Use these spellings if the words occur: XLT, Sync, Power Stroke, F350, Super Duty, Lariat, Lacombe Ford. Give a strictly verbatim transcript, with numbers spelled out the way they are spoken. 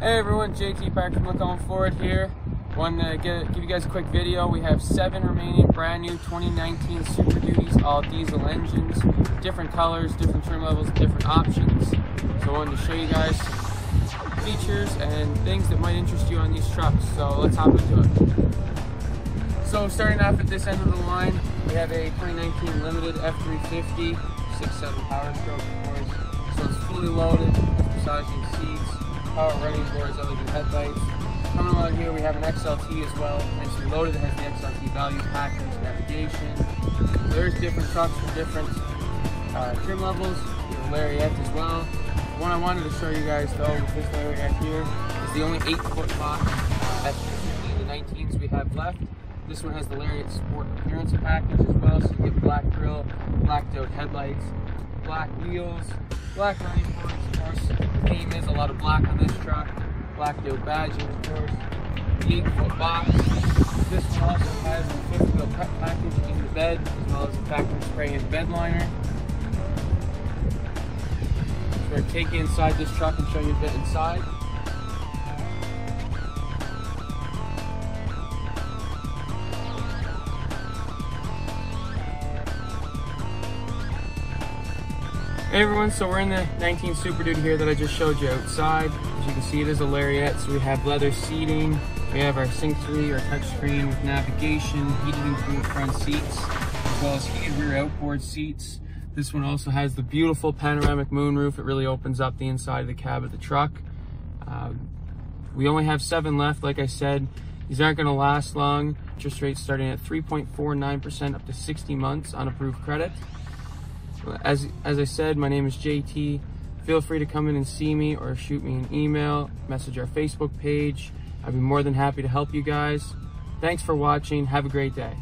Hey everyone, J T back from Lacombe Ford here. Want to get, give you guys a quick video. We have seven remaining brand new twenty nineteen Super Duties, all diesel engines, different colors, different trim levels, different options. So I wanted to show you guys some features and things that might interest you on these trucks. So let's hop into it. So starting off at this end of the line, we have a twenty nineteen Limited F three fifty, six seven Power Stroke, of course. So it's fully loaded, massaging seats, power running boards, L E D headlights. Coming along here, we have an X L T as well. Nicely loaded, it has the X L T value package, navigation. There's different trucks for different uh, trim levels. We have a Lariat as well. The one I wanted to show you guys though with this Lariat here is the only eight foot box that the nineteens we have left. This one has the Lariat Sport appearance package as well, so you get black grill, black dode headlights, black wheels, black running boards, of course. The theme is a lot of black on this truck, black dode badging, of course. The eight foot box. This one also has a fifth wheel prep package in the bed, as well as a factory spray and bed liner. So we're take you inside this truck and show you a bit inside. Hey everyone, so we're in the nineteen Super Duty here that I just showed you outside. As you can see, it is a Lariat, so we have leather seating, we have our Sync three, our touchscreen with navigation, heated and cooled front seats, as well as heated rear outboard seats. This one also has the beautiful panoramic moonroof. It really opens up the inside of the cab of the truck. Um, we only have seven left, like I said. These aren't going to last long. Interest rates starting at three point four nine percent up to sixty months on approved credit. As, as I said, my name is J T. Feel free to come in and see me or shoot me an email, message our Facebook page. I'd be more than happy to help you guys. Thanks for watching. Have a great day.